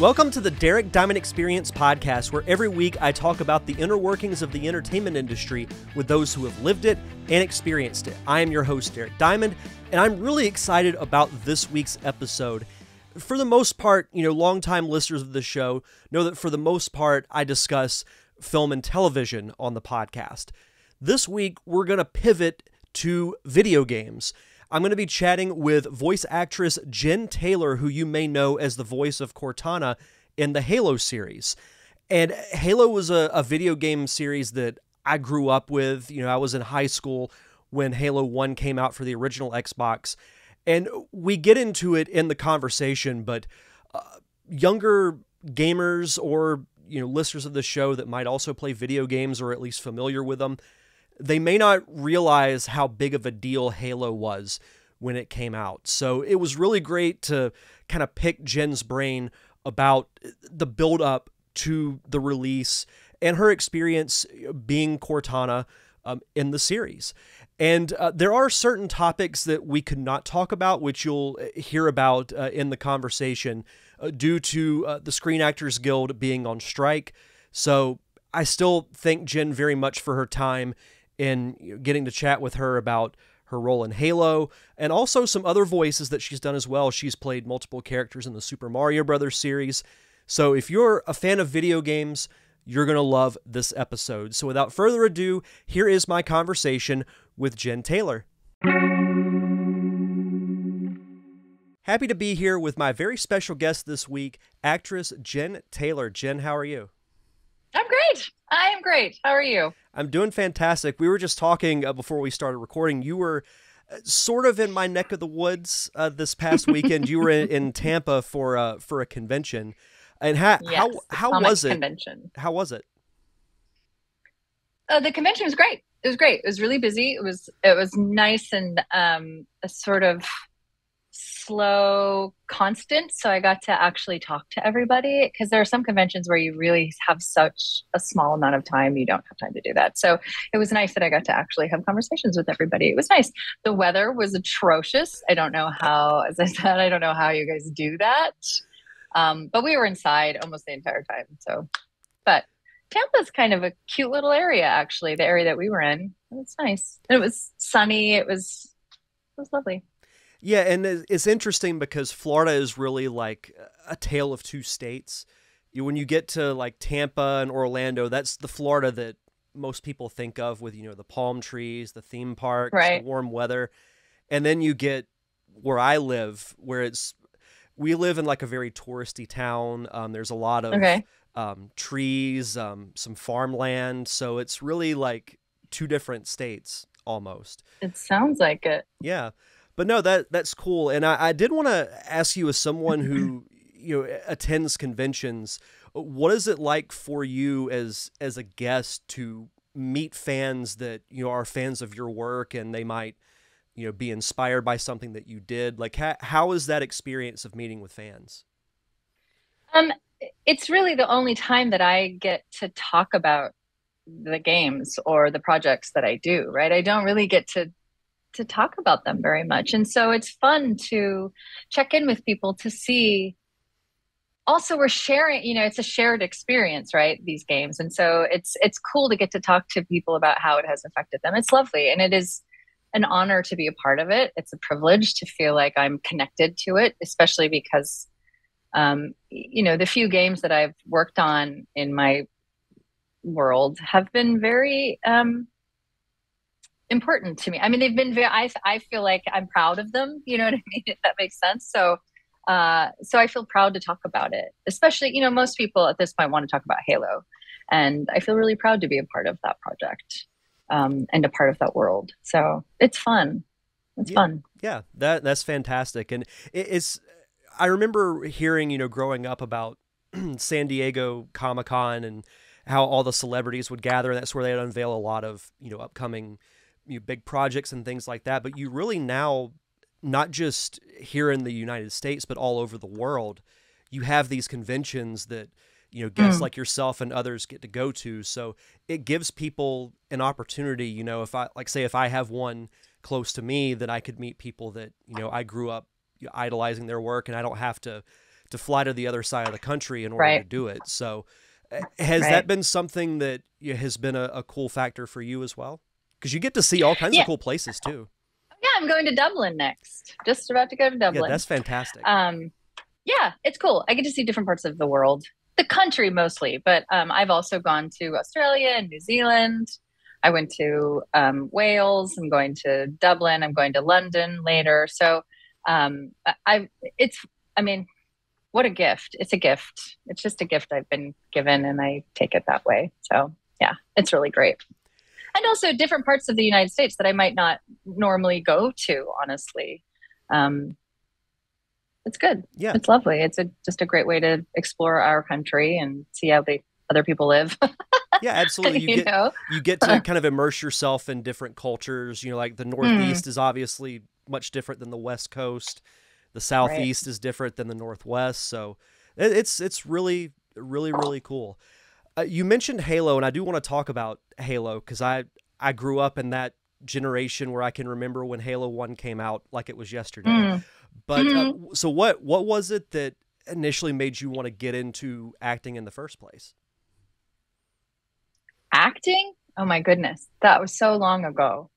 Welcome to the Derek Diamond Experience podcast, where every week I talk about the inner workings of the entertainment industry with those who have lived it and experienced it. I am your host, Derek Diamond, and I'm really excited about this week's episode. For the most part, you know, longtime listeners of the show know that for the most part, I discuss film and television on the podcast. This week, we're going to pivot to video games. I'm going to be chatting with voice actress Jen Taylor, who you may know as the voice of Cortana in the Halo series. And Halo was a video game series that I grew up with. You know, I was in high school when Halo 1 came out for the original Xbox. And we get into it in the conversation, but younger gamers or, you know, listeners of the show that might also play video games or at least familiar with them, they may not realize how big of a deal Halo was when it came out. So it was really great to kind of pick Jen's brain about the build-up to the release and her experience being Cortana in the series. And there are certain topics that we could not talk about, which you'll hear about in the conversation due to the Screen Actors Guild being on strike. So I still thank Jen very much for her time in getting to chat with her about her role in Halo, and also some other voices that she's done as well. She's played multiple characters in the Super Mario Brothers series. So if you're a fan of video games, you're going to love this episode. So without further ado, here is my conversation with Jen Taylor. Happy to be here with my very special guest this week, actress Jen Taylor. Jen, how are you? I'm great. I am great. How are you? I'm doing fantastic. We were just talking before we started recording. You were sort of in my neck of the woods this past weekend. You were in Tampa for a convention. And how was it? Convention. How was it? The convention was great. It was great. It was really busy. It was nice and a sort of slow, constant. So I got to actually talk to everybody, because there are some conventions where you really have such a small amount of time, you don't have time to do that. So it was nice that I got to actually have conversations with everybody. It was nice. The weather was atrocious. I don't know how, as I said, I don't know how you guys do that. But we were inside almost the entire time. So, but Tampa's kind of a cute little area, actually, the area that we were in. It was nice. And it was sunny. It was lovely. Yeah, and it's interesting because Florida is really like a tale of two states. When you get to like Tampa and Orlando, that's the Florida that most people think of with, you know, the palm trees, the theme parks, right, the warm weather. And then you get where I live, where we live in like a very touristy town. There's a lot of trees, some farmland. So it's really like two different states almost. It sounds like it. Yeah. But no, that's cool. And I did want to ask you, as someone who, you know, attends conventions, what is it like for you as a guest to meet fans that, you know, are fans of your work and they might, you know, be inspired by something that you did? Like, how is that experience of meeting with fans? It's really the only time that I get to talk about the games or the projects that I do, right? I don't really get to talk about them very much. And so it's fun to check in with people to see. Also, we're sharing, you know, it's a shared experience, right? These games. And so it's cool to get to talk to people about how it has affected them. It's lovely. And it is an honor to be a part of it. It's a privilege to feel like I'm connected to it, especially because, you know, the few games that I've worked on in my world have been very, important to me. I mean, they've been very, I feel like I'm proud of them, you know what I mean, if that makes sense. So so I feel proud to talk about it, especially, you know, most people at this point want to talk about Halo, and I feel really proud to be a part of that project and a part of that world. So it's fun. It's fun. Yeah, that's fantastic. And it's, I remember hearing, you know, growing up about San Diego Comic-Con and how all the celebrities would gather, and that's where they'd unveil a lot of, you know, upcoming, you know, big projects and things like that. But you really now, not just here in the United States, but all over the world, you have these conventions that, you know, guests like yourself and others get to go to. So it gives people an opportunity, you know, if I, like, say, if I have one close to me, then I could meet people that, you know, I grew up idolizing their work, and I don't have to to fly to the other side of the country in order to do it. So has that been something that has been a cool factor for you as well? Because you get to see all kinds of cool places too. Yeah, I'm going to Dublin next. Just about to go to Dublin. Yeah, that's fantastic. Yeah, it's cool. I get to see different parts of the world, the country mostly, but I've also gone to Australia and New Zealand. I went to Wales. I'm going to Dublin. I'm going to London later. So I mean, what a gift. It's a gift. It's just a gift I've been given, and I take it that way. So yeah, it's really great. And also different parts of the United States that I might not normally go to, honestly. It's good. Yeah. It's lovely. It's just a great way to explore our country and see how the other people live. Yeah, absolutely. You get to kind of immerse yourself in different cultures. You know, like the Northeast is obviously much different than the West Coast. The Southeast is different than the Northwest. So it's really, really, really cool. You mentioned Halo, and I do want to talk about Halo because I grew up in that generation where I can remember when Halo 1 came out like it was yesterday. But so what was it that initially made you want to get into acting in the first place? Acting? Oh my goodness. That was so long ago.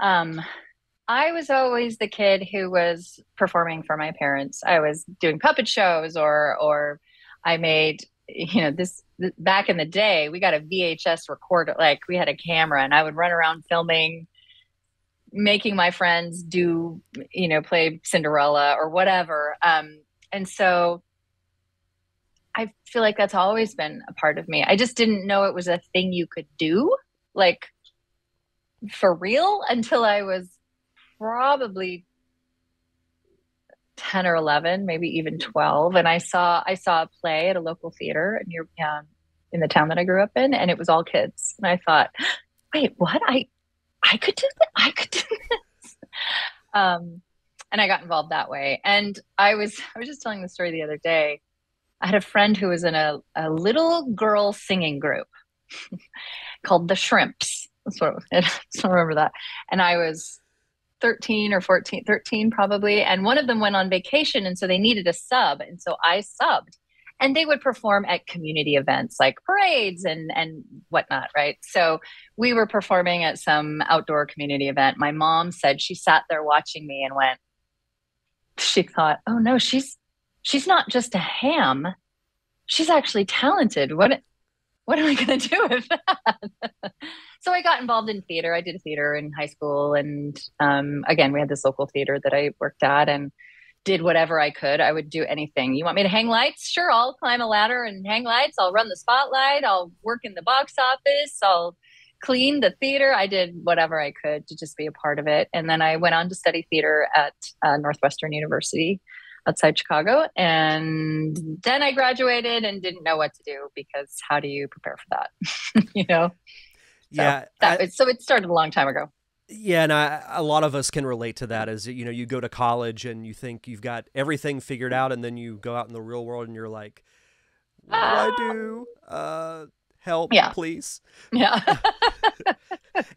I was always the kid who was performing for my parents. I was doing puppet shows or I made, you know, back in the day, we got a VHS recorder, like we had a camera, and I would run around filming, making my friends do, you know, play Cinderella or whatever. And so I feel like that's always been a part of me. I just didn't know it was a thing you could do, like for real, until I was probably 10 or 11, maybe even 12. And I saw a play at a local theater in the town that I grew up in, and it was all kids. And I thought, wait, what? I could do that. I could do this. And I got involved that way. And I was just telling the story the other day. I had a friend who was in a little girl singing group called the Shrimps. That's what it was. I just remember that. And I was 13 or 14, 13 probably. And one of them went on vacation, and so they needed a sub. And so I subbed, and they would perform at community events like parades and whatnot. Right. So we were performing at some outdoor community event. My mom said she sat there watching me and went, she thought, oh no, she's not just a ham. She's actually talented. What am I going to do with that? So I got involved in theater. I did theater in high school. And again, we had this local theater that I worked at and did whatever I could. I would do anything. You want me to hang lights? Sure. I'll climb a ladder and hang lights. I'll run the spotlight. I'll work in the box office. I'll clean the theater. I did whatever I could to just be a part of it. And then I went on to study theater at Northwestern University outside Chicago. And then I graduated and didn't know what to do, because how do you prepare for that? You know? Yeah. So, so it started a long time ago. Yeah. And a lot of us can relate to that, as you know, you go to college and you think you've got everything figured out, and then you go out in the real world and you're like, what do I do? Help, please. Yeah.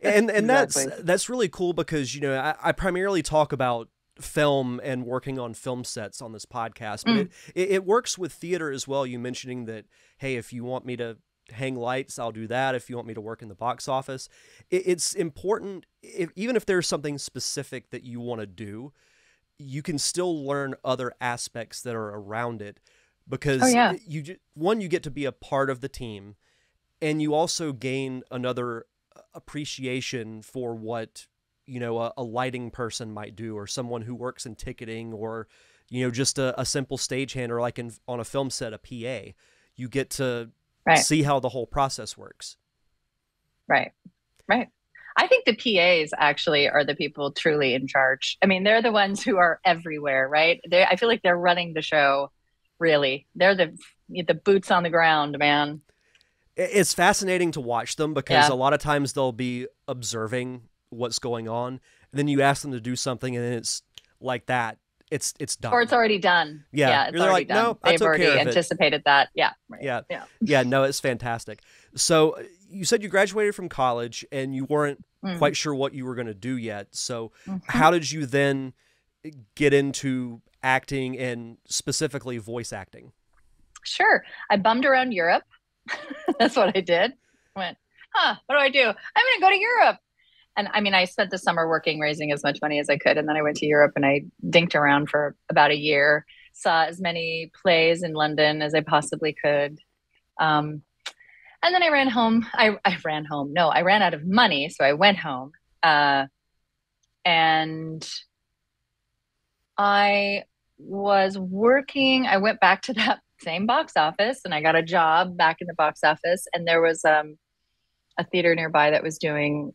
and exactly. that's really cool, because, you know, I primarily talk about film and working on film sets on this podcast, but it works with theater as well. You mentioning that, hey, if you want me to hang lights, I'll do that. If you want me to work in the box office, it's important. Even if there's something specific that you want to do, you can still learn other aspects that are around it, because you get to be a part of the team, and you also gain another appreciation for what, you know, a lighting person might do, or someone who works in ticketing, or, you know, just a simple stagehand, or like on a film set, a PA. You get to see how the whole process works. Right. Right. I think the PAs actually are the people truly in charge. I mean, they're the ones who are everywhere, right? I feel like they're running the show, really. They're the boots on the ground, man. It's fascinating to watch them, because a lot of times they'll be observing what's going on, and then you ask them to do something, and then it's like that. It's done, or it's already done. Yeah, yeah, it's already done. No, they've already anticipated that. Yeah, right. Yeah. No, it's fantastic. So you said you graduated from college, and you weren't quite sure what you were going to do yet. So how did you then get into acting and specifically voice acting? Sure. I bummed around Europe. That's what I did. I went, huh, what do? I'm going to go to Europe. And I mean, I spent the summer working, raising as much money as I could. And then I went to Europe and I dinked around for about a year, saw as many plays in London as I possibly could. And then I ran home. I ran out of money. So I went home. And I was working. I went back to that same box office and I got a job back in the box office. And there was a theater nearby that was doing,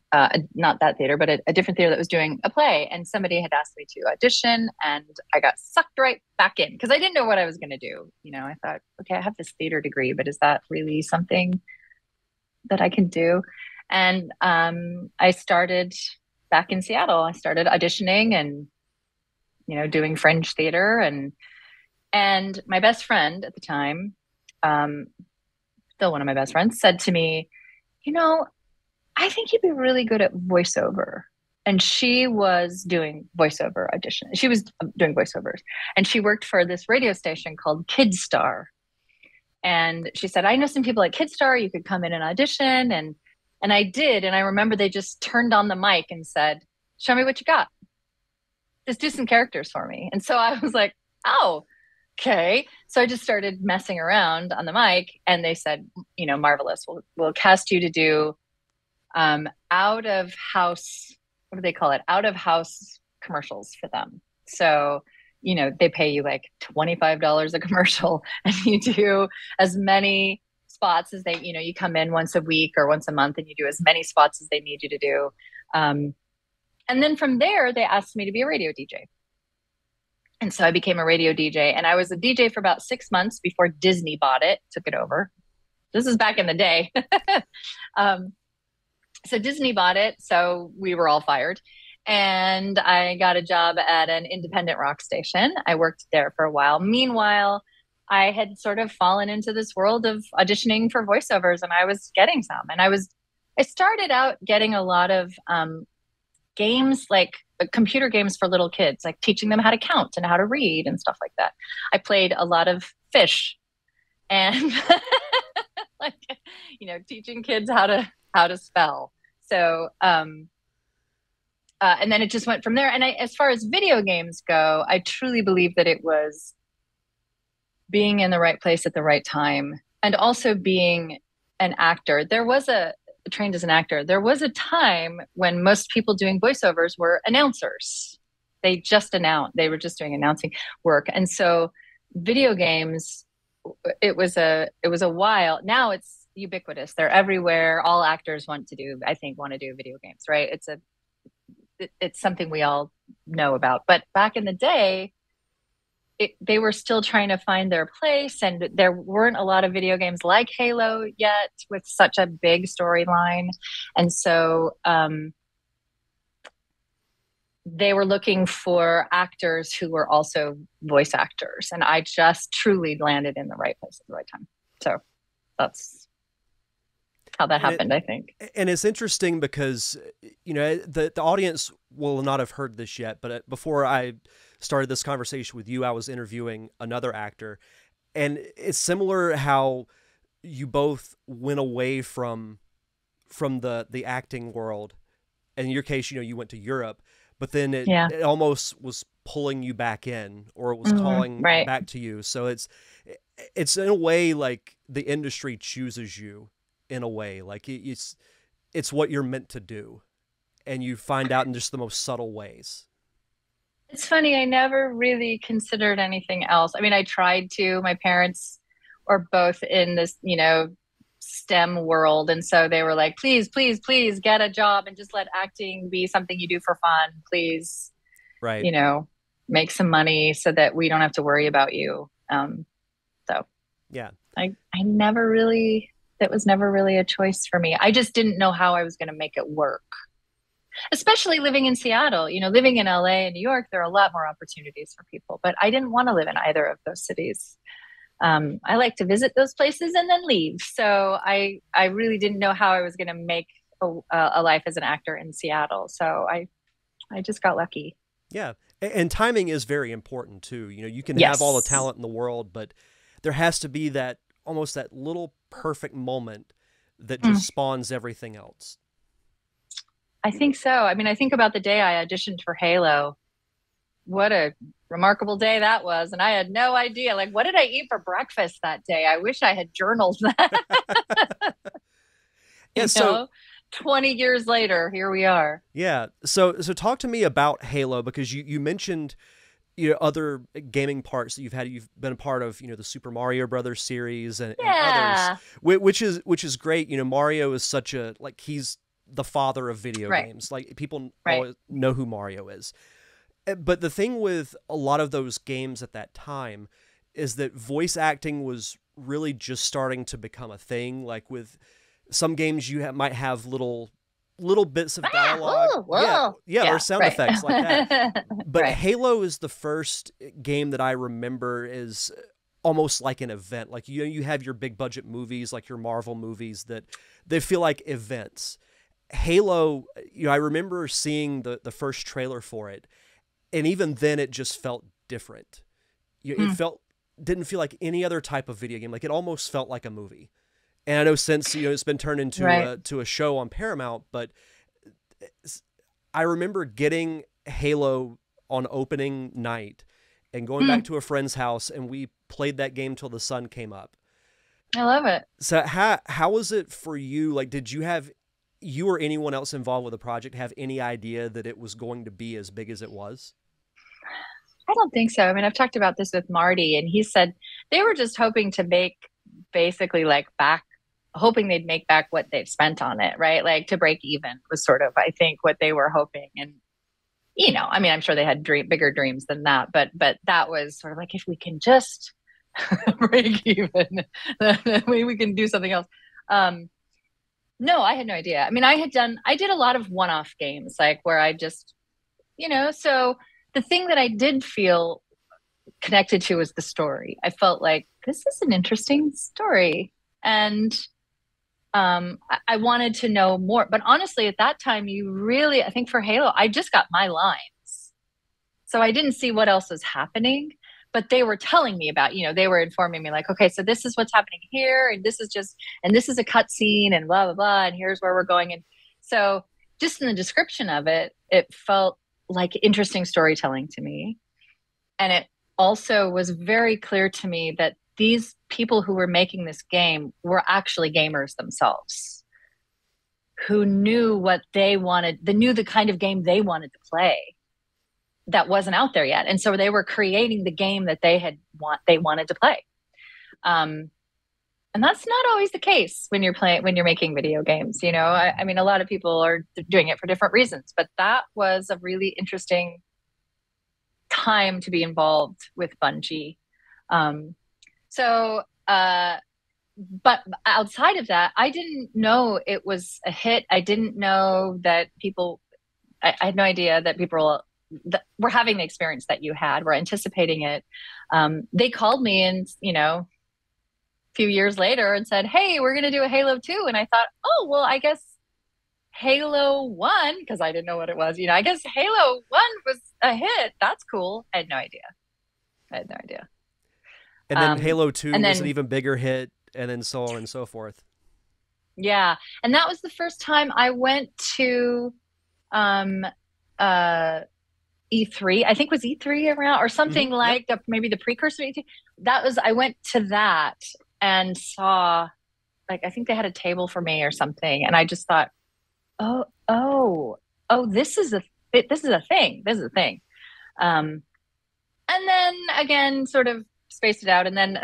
not that theater, but a different theater that was doing a play. And somebody had asked me to audition and I got sucked right back in because I didn't know what I was going to do. You know, I thought, okay, I have this theater degree, but is that really something that I can do? And I started back in Seattle. I started auditioning and, you know, doing fringe theater. And my best friend at the time, still one of my best friends, said to me, you know, I think you'd be really good at voiceover. And she was doing voiceover audition. She was doing voiceovers. And she worked for this radio station called Kid Star. And she said, I know some people at Kid Star. You could come in and audition. And I did. And I remember they just turned on the mic and said, show me what you got. Just do some characters for me. And so I was like, oh, okay. So I just started messing around on the mic and they said, you know, marvelous. We'll cast you to do out of house, what do they call it? Out of house commercials for them. So, you know, they pay you like $25 a commercial and you do as many spots as they, you know, you come in once a week or once a month and you do as many spots as they need you to do. And then from there, they asked me to be a radio DJ. And so I became a radio DJ and I was a DJ for about 6 months before Disney bought it, took it over. This is back in the day. So Disney bought it. So we were all fired and I got a job at an independent rock station. I worked there for a while. Meanwhile, I had sort of fallen into this world of auditioning for voiceovers and I was getting some, and I started out getting a lot of, games, like computer games for little kids, like teaching them how to count and how to read and stuff like that. I played a lot of Fish and like, you know, teaching kids how to spell. So, and then it just went from there. And as far as video games go, I truly believe that it was being in the right place at the right time. And also being an actor, trained as an actor, there was a time when most people doing voiceovers were announcers. They were just doing announcing work. And so video games, it was a while. Now it's ubiquitous. They're everywhere. All actors want to do video games, right? It's something we all know about. But back in the day, they were still trying to find their place, and there weren't a lot of video games like Halo yet with such a big storyline. And so they were looking for actors who were also voice actors. And I just truly landed in the right place at the right time. So that's how that happened, I think. And it's interesting because, you know, the audience will not have heard this yet, but before I started this conversation with you, I was interviewing another actor, and it's similar how you both went away from the acting world. And in your case, you know, you went to Europe, but then it almost was pulling you back in, or it was calling back to you. So it's in a way like the industry chooses you in a way, like it's what you're meant to do. And you find out in just the most subtle ways. It's funny. I never really considered anything else. I mean, I tried to. My parents are both in this, you know, STEM world. And so they were like, please, please, please get a job and just let acting be something you do for fun. Please, right? You know, make some money so that we don't have to worry about you. So yeah, I never really, that was never really a choice for me. I just didn't know how I was going to make it work. Especially living in Seattle, you know, living in LA and New York, there are a lot more opportunities for people, but I didn't want to live in either of those cities. I like to visit those places and then leave. So I really didn't know how I was going to make a life as an actor in Seattle. So I just got lucky. Yeah. And timing is very important too. You know, you can have all the talent in the world, but there has to be that almost that little perfect moment that just spawns everything else. I think so. I mean, I think about the day I auditioned for Halo. What a remarkable day that was. And I had no idea, like, what did I eat for breakfast that day? I wish I had journaled that. Yeah, so 20 years later, here we are. Yeah. So talk to me about Halo, because you mentioned, you know, other gaming parts that you've had. You've been a part of, you know, the Super Mario Brothers series and others, which is great. You know, Mario is such a, like, he's the father of video games. Like, people always know who Mario is. But the thing with a lot of those games at that time is that voice acting was really just starting to become a thing. Like, with some games, you might have little bits of dialogue, or sound effects like that. But Halo is the first game that I remember is almost like an event. Like, you know, you have your big budget movies, like your Marvel movies, that they feel like events. Halo, you know, I remember seeing the first trailer for it. And even then, it just felt different. It didn't feel like any other type of video game. Like, it almost felt like a movie. And I know since, you know, it's been turned into a show on Paramount, but I remember getting Halo on opening night and going back to a friend's house, and we played that game till the sun came up. I love it. So how was it for you? Like, did you have, you or anyone else involved with the project, have any idea that it was going to be as big as it was? I don't think so. I mean, I've talked about this with Marty, and he said they were just hoping to make basically hoping they'd make back what they've spent on it, right? Like, to break even was sort of, I think, what they were hoping. And, you know, I mean, I'm sure they had bigger dreams than that, but that was sort of like, if we can just break even, then we can do something else. No, I had no idea. I mean, I did a lot of one-off games, like, where I just, you know, so the thing that I did feel connected to was the story. I felt like, this is an interesting story. And I wanted to know more. But honestly, at that time, I think for Halo, I just got my lines. So I didn't see what else was happening, but they were telling me about, you know, they were informing me, like, okay, so this is what's happening here, and this is just, and this is a cutscene, and blah, blah, blah, and here's where we're going. And so just in the description of it, it felt like interesting storytelling to me. And it also was very clear to me that these people who were making this game were actually gamers themselves, who knew what they wanted, they knew the kind of game they wanted to play that wasn't out there yet. And so they were creating the game that they wanted to play. And that's not always the case when you're making video games, you know. I mean, a lot of people are doing it for different reasons, but that was a really interesting time to be involved with Bungie. But outside of that, I didn't know it was a hit. I didn't know that people, I had no idea that people we're having the experience that you had. We're anticipating it. They called me, and, you know, a few years later, and said, "Hey, we're going to do a Halo 2." And I thought, "Oh, well, I guess Halo 1, because I didn't know what it was. You know, I guess Halo 1 was a hit. That's cool." I had no idea. And then Halo 2 was an even bigger hit, and then so on and so forth. Yeah, and that was the first time I went to E3, I think was E3 around or something like that, maybe the precursor to E3. I went to that and saw, like, I think they had a table for me or something. And I just thought, oh, this is a thing. This is a thing. And then again, sort of spaced it out. And then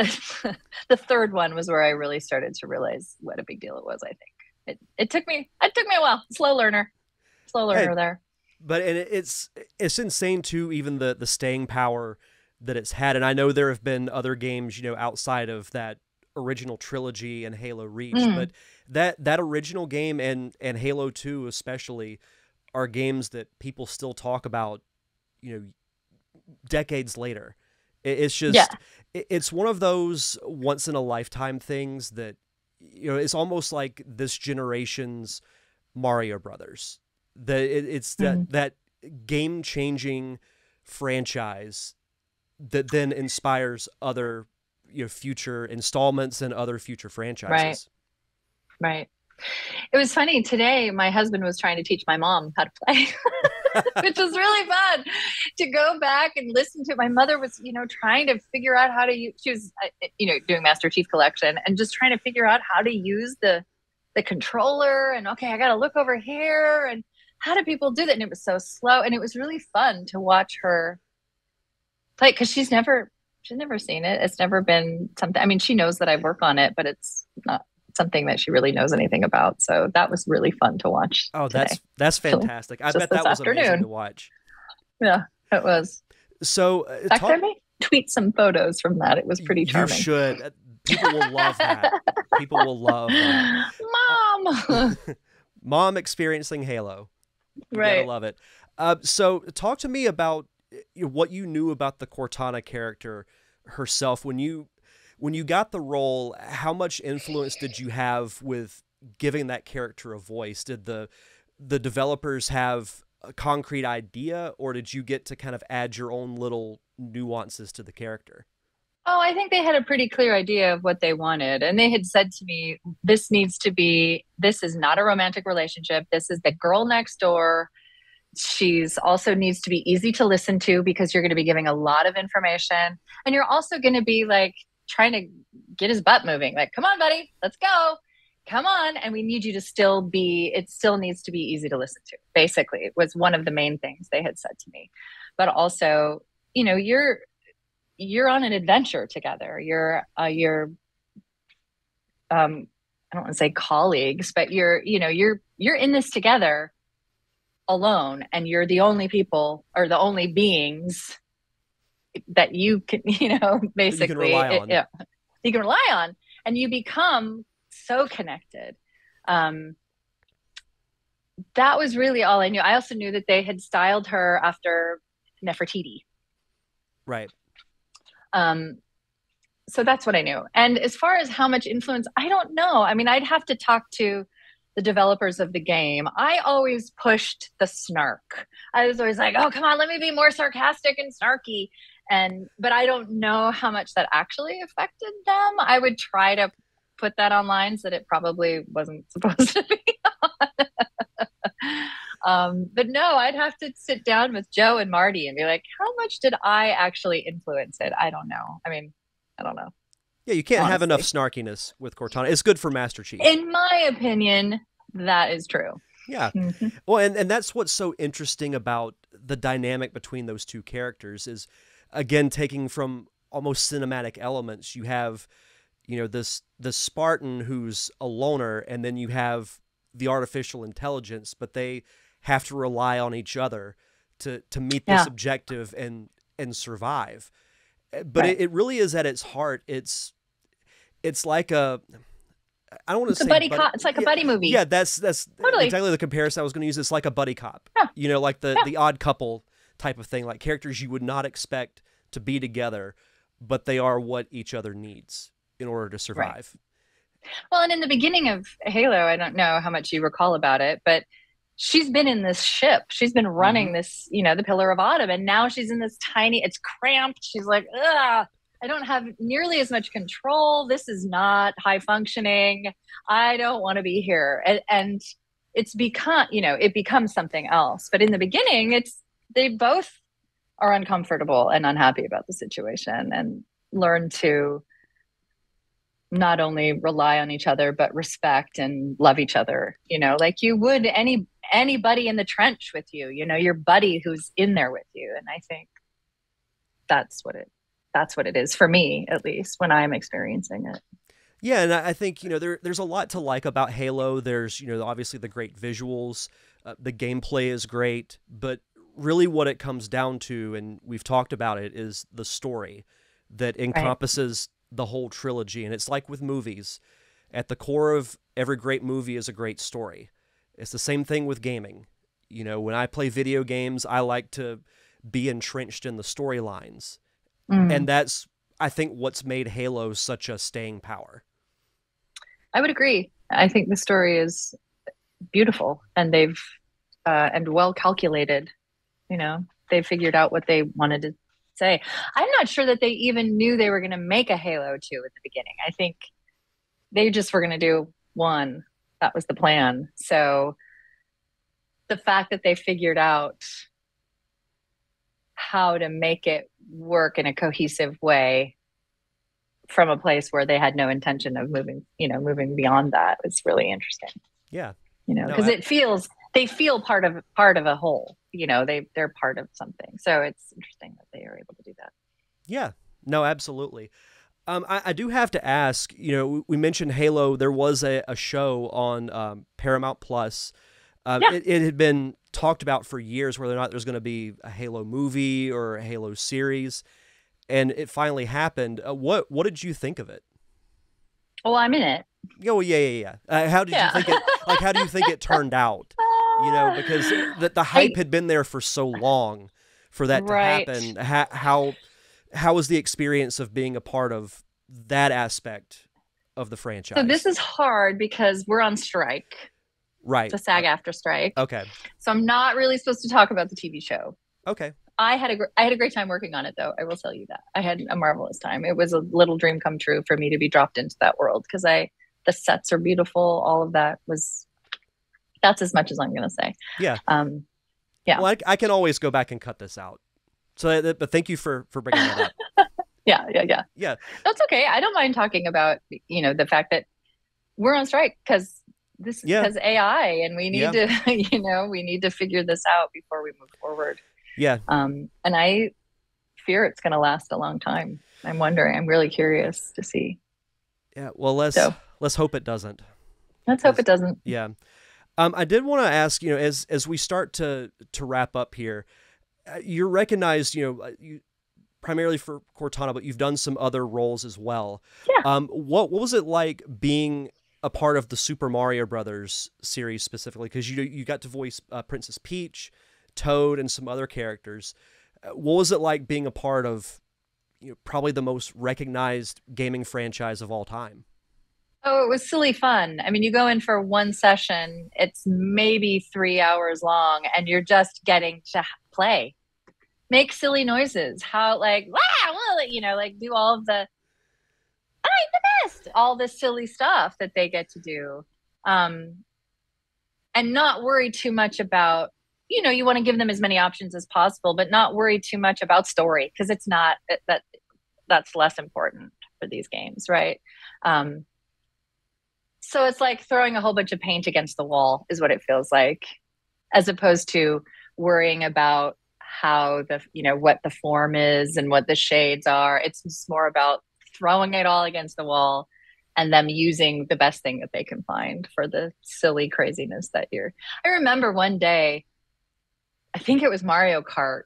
the third one was where I really started to realize what a big deal it was. I think it took me a while, slow learner there. But it's insane too, even the staying power that it's had. And I know there have been other games, you know, outside of that original trilogy and Halo Reach, but that original game and Halo 2 especially are games that people still talk about, you know, decades later. It's just it's one of those once in a lifetime things that, you know, it's almost like this generation's Mario Brothers. It's that game-changing franchise that then inspires other, you know, future installments and other future franchises. Right. Right. It was funny today. My husband was trying to teach my mom how to play, which was really fun to go back and listen to. My mother was, you know, trying to figure out how to use, she was, you know, doing Master Chief Collection and just trying to figure out how to use the controller. And okay, I got to look over here, and how do people do that? And it was so slow, and it was really fun to watch her play, because she's never seen it. It's never been something. I mean, she knows that I work on it, but it's not something that she really knows anything about. So that was really fun to watch. Oh, that's fantastic. I bet that was amazing to watch. Yeah, it was. So I may tweet some photos from that. It was pretty charming. You should. People will love that. People will love that. Mom! Mom experiencing Halo. Right. You gotta love it. So talk to me about what you knew about the Cortana character herself. When you got the role, how much influence did you have with giving that character a voice? Did the developers have a concrete idea, or did you get to kind of add your own little nuances to the character? Oh, I think they had a pretty clear idea of what they wanted. And they had said to me, this is not a romantic relationship. This is the girl next door. She's also needs to be easy to listen to, because you're going to be giving a lot of information. And you're also going to be like, trying to get his butt moving, like, come on, buddy, let's go, come on. And we need you to still be, it still needs to be easy to listen to, basically. It was one of the main things they had said to me. But also, you know, you're on an adventure together. You're I don't want to say colleagues, but you're in this together alone, and you're the only people, or the only beings that you can, you know, basically you can rely on, and you become so connected. That was really all I knew. I also knew that they had styled her after Nefertiti. Right. So that's what I knew. And as far as how much influence, I don't know. I mean, I'd have to talk to the developers of the game. I always pushed the snark. I was always like, oh, come on, let me be more sarcastic and snarky. But I don't know how much that actually affected them. I would try to put that online so that it probably wasn't supposed to be on. But no, I'd have to sit down with Joe and Marty and be like, how much did I actually influence it? I don't know. I mean, I don't know. Yeah, you can't have enough snarkiness with Cortana. It's good for Master Chief. In my opinion, that is true. Yeah. Mm-hmm. Well, and that's what's so interesting about the dynamic between those two characters is, again, taking from almost cinematic elements, you have, you know, this Spartan who's a loner, and then you have the artificial intelligence, but they have to rely on each other to meet this objective and survive. But right. it really is at its heart. It's like a, I don't want to say buddy cop. It's like a buddy movie. Yeah, that's totally. Exactly the comparison I was going to use. It's like a buddy cop. Yeah. You know, like the Odd Couple type of thing, like characters you would not expect to be together, but they are what each other needs in order to survive. Right. Well, and in the beginning of Halo, I don't know how much you recall about it, but she's been in this ship. She's been running this, you know, the Pillar of Autumn, and now she's in this tiny, it's cramped. She's like, ugh, I don't have nearly as much control. This is not high functioning. I don't want to be here. And it's become, you know, it becomes something else. But in the beginning, they both are uncomfortable and unhappy about the situation, and learn to not only rely on each other, but respect and love each other, you know, like you would anybody in the trench with you, you know, your buddy who's in there with you. And I think that's what it is for me, at least when I'm experiencing it. Yeah. And I think, you know, there's a lot to like about Halo. There's, you know, obviously the great visuals, the gameplay is great, but really what it comes down to, and we've talked about it, is the story that encompasses the whole trilogy. And it's like with movies, at the core of every great movie is a great story. It's the same thing with gaming. You know, when I play video games, I like to be entrenched in the storylines. Mm. And that's, I think, what's made Halo such a staying power. I would agree. I think the story is beautiful, and well calculated, you know, they figured out what they wanted to say. I'm not sure that they even knew they were going to make a Halo 2 at the beginning. I think they just were going to do one. That was the plan. So the fact that they figured out how to make it work in a cohesive way from a place where they had no intention of moving, you know, moving beyond that was really interesting. Yeah. You know, because it feels, they feel part of a whole, you know, they're part of something. So it's interesting that they are able to do that. Yeah, no, absolutely. I do have to ask, you know, we mentioned Halo. There was a show on Paramount Plus. Yeah. It had been talked about for years whether or not there's going to be a Halo movie or a Halo series. And it finally happened. What did you think of it? Oh, I'm in it. Yeah, well, yeah. How did you think it? Like, how do you think it turned out? You know, because the hype had been there for so long for that to happen. How was the experience of being a part of that aspect of the franchise? So this is hard because we're on strike. Right. The SAG-AFTRA strike. Okay. So I'm not really supposed to talk about the TV show. Okay. I had a great time working on it, though. I will tell you that. I had a marvelous time. It was a little dream come true for me to be dropped into that world because the sets are beautiful. All of that was, that's as much as I'm going to say. Yeah. Yeah. Well, I can always go back and cut this out. So, but thank you for bringing that up. Yeah. That's okay. I don't mind talking about, you know, the fact that we're on strike because this is because AI and we need to, you know, we need to figure this out before we move forward. Yeah. And I fear it's going to last a long time. I'm wondering. I'm really curious to see. Yeah. Well, let's hope it doesn't. Let's hope it doesn't. Yeah. I did want to ask, you know, as we start to wrap up here, you're recognized, you know, primarily for Cortana, but you've done some other roles as well. Yeah. What was it like being a part of the Super Mario Brothers series specifically? Because you got to voice Princess Peach, Toad, and some other characters. What was it like being a part of, you know, probably the most recognized gaming franchise of all time? Oh, it was silly fun. I mean, you go in for one session, it's maybe 3 hours long, and you're just getting to play, make silly noises, how, like, wow, you know, like do all of the, I'm the best, all the silly stuff that they get to do. And not worry too much about, you know, you want to give them as many options as possible, but not worry too much about story because it's not that's less important for these games, right? So it's like throwing a whole bunch of paint against the wall is what it feels like, as opposed to worrying about how the, you know, what the form is and what the shades are. It's just more about throwing it all against the wall and them using the best thing that they can find for the silly craziness that you're. I remember one day, I think it was Mario Kart,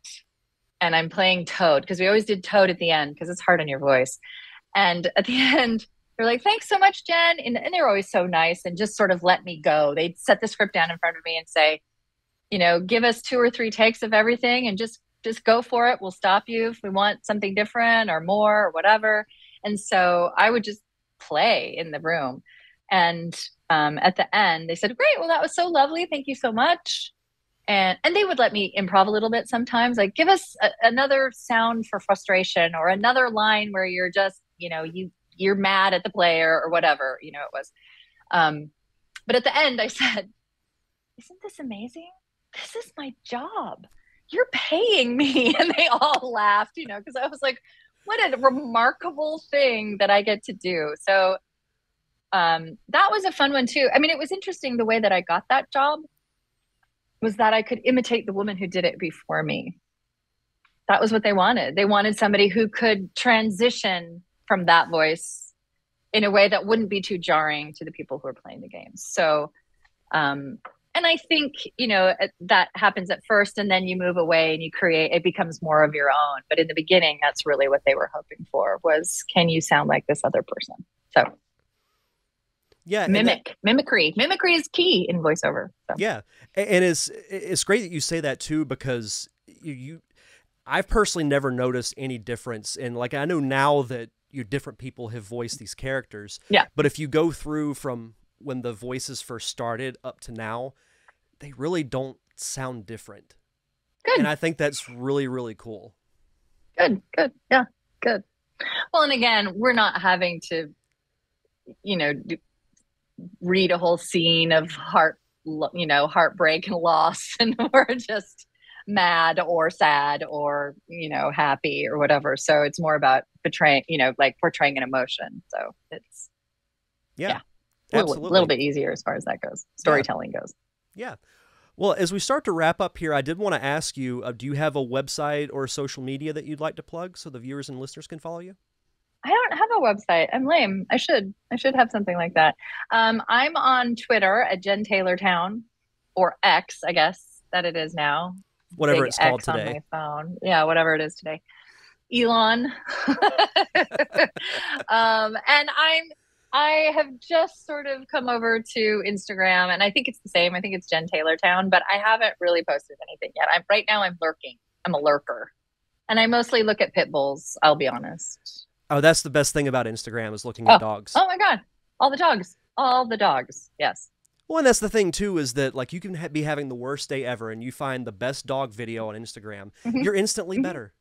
and I'm playing Toad because we always did Toad at the end because it's hard on your voice. And at the end, they're like, thanks so much, Jen. And they were always so nice and just sort of let me go. They'd set the script down in front of me and say, you know, give us 2 or 3 takes of everything and just go for it. We'll stop you if we want something different or more or whatever. And so I would just play in the room. And at the end, they said, great, well, that was so lovely. Thank you so much. And they would let me improv a little bit sometimes, like give us another sound for frustration or another line where you're just, you know, you're mad at the player or whatever, you know, it was. But at the end I said, isn't this amazing? This is my job. You're paying me. And they all laughed, you know, because I was like, what a remarkable thing that I get to do. So that was a fun one too. I mean, it was interesting the way that I got that job. Was that I could imitate the woman who did it before me. That was what they wanted. They wanted somebody who could transition from that voice in a way that wouldn't be too jarring to the people who are playing the games. So, and I think, you know, that happens at first and then you move away and you create, it becomes more of your own. But in the beginning, that's really what they were hoping for was, can you sound like this other person? So yeah, mimicry is key in voiceover. So. Yeah, and it's great that you say that too because I've personally never noticed any difference in, like, I know now that different people have voiced these characters. Yeah, but if you go through from when the voices first started up to now, they really don't sound different Good. And I think that's really, really cool. Good, good. Yeah, good. Well, and again, we're not having to, you know, read a whole scene of heartbreak and loss, and we're just mad or sad or, you know, happy or whatever. So it's more about portraying an emotion. So it's, absolutely. A little bit easier as far as that goes. Storytelling goes. Yeah. Well, as we start to wrap up here, I did want to ask you, do you have a website or social media that you'd like to plug so the viewers and listeners can follow you? I don't have a website. I'm lame. I should have something like that. I'm on Twitter at Jen Taylor Town, or X, I guess that it is now. Whatever it's called today. On my phone. Yeah, whatever it is today. Elon. And I have just sort of come over to Instagram, and I think it's the same. I think it's Jen Taylor Town, but I haven't really posted anything yet. Right now I'm lurking. I'm a lurker. And I mostly look at pit bulls, I'll be honest. Oh, that's the best thing about Instagram, is looking at dogs. Oh my God. All the dogs. Yes. Well, and that's the thing too, is that like you can be having the worst day ever and you find the best dog video on Instagram. Mm-hmm. You're instantly better.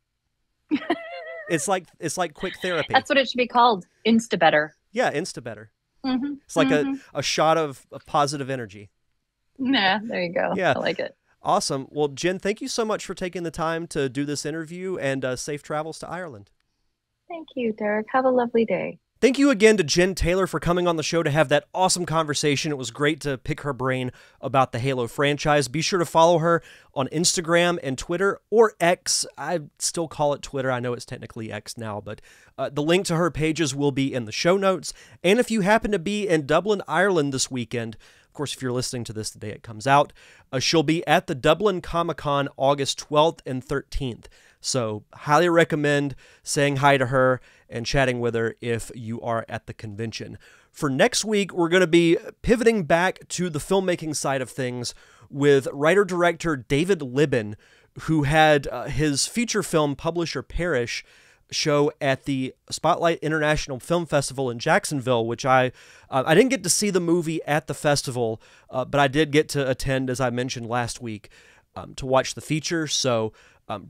It's like quick therapy. That's what it should be called. Insta better. Yeah, Insta better. Mm-hmm. It's like a shot of positive energy. Yeah, there you go. Yeah. I like it. Awesome. Well, Jen, thank you so much for taking the time to do this interview, and safe travels to Ireland. Thank you, Derek. Have a lovely day. Thank you again to Jen Taylor for coming on the show to have that awesome conversation. It was great to pick her brain about the Halo franchise. Be sure to follow her on Instagram and Twitter, or X. I still call it Twitter. I know it's technically X now, but the link to her pages will be in the show notes. And if you happen to be in Dublin, Ireland this weekend, of course, if you're listening to this the day it comes out, she'll be at the Dublin Comic-Con August 12th and 13th. So highly recommend saying hi to her and chatting with her if you are at the convention. For next week, we're going to be pivoting back to the filmmaking side of things with writer-director David Libin, who had his feature film Publish or Parish show at the Spotlight International Film Festival in Jacksonville, which I didn't get to see the movie at the festival, but I did get to attend, as I mentioned last week, to watch the feature. So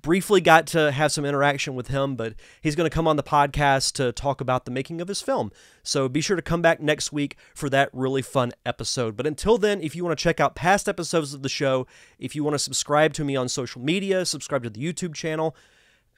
briefly got to have some interaction with him, but he's going to come on the podcast to talk about the making of his film. So be sure to come back next week for that really fun episode. But until then, if you want to check out past episodes of the show, if you want to subscribe to me on social media, subscribe to the YouTube channel,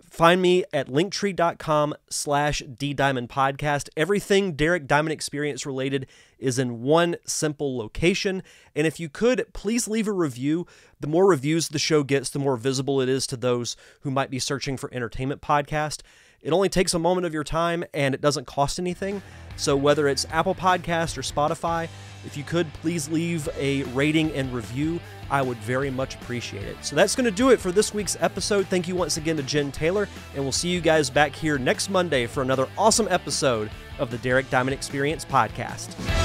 find me at linktree.com/DDiamondPodcast. Everything Derek Diamond Experience related is in one simple location. And if you could, please leave a review. The more reviews the show gets, the more visible it is to those who might be searching for entertainment podcast. It only takes a moment of your time, and it doesn't cost anything. So whether it's Apple Podcast or Spotify, if you could, please leave a rating and review. I would very much appreciate it. So that's going to do it for this week's episode. Thank you once again to Jen Taylor, and we'll see you guys back here next Monday for another awesome episode of the Derek Diamond Experience Podcast.